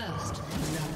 First love.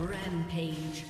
Rampage.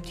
Blue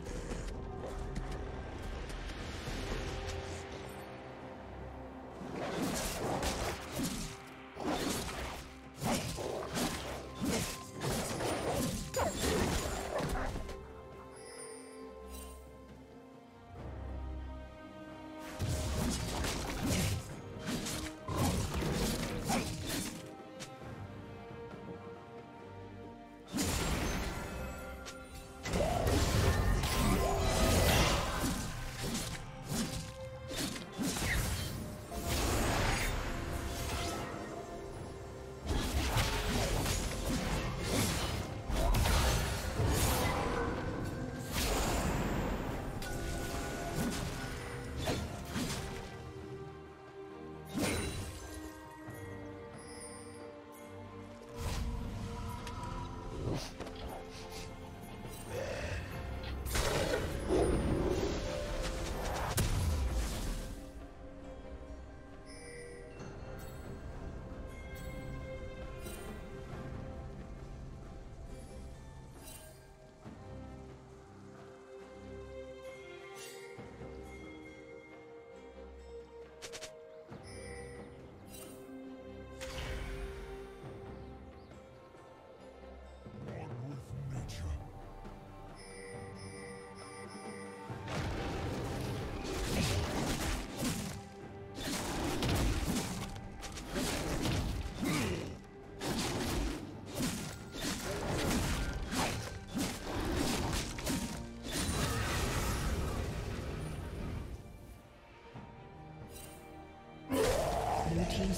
His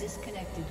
Disconnected.